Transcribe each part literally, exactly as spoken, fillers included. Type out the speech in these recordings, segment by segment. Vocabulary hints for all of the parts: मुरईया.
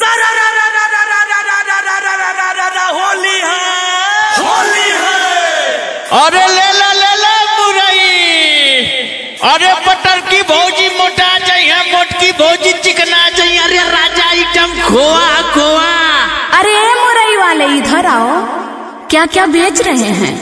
होली है, होली है। अरे ले ला ले ला मुरई, अरे पटर की भौजी मोटा चाहिए, मोट की भौजी चिकना चाहिए। अरे राजा आइटम खोआ खोआ। अरे मुरई वाले इधर आओ, क्या क्या बेच रहे हैं?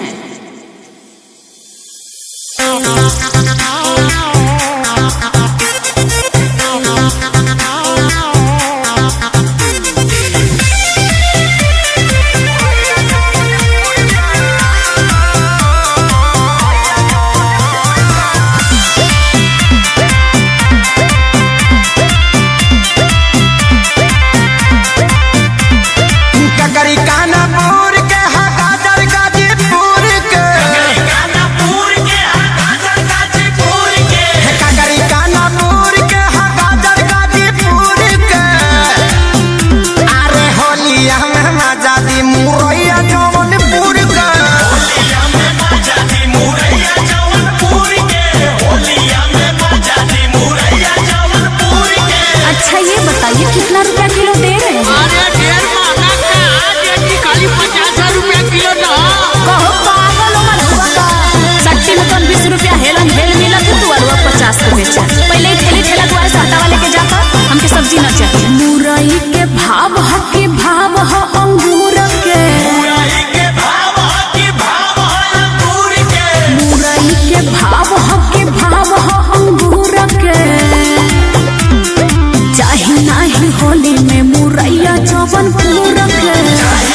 होली में मुरैया चौवन पूरक।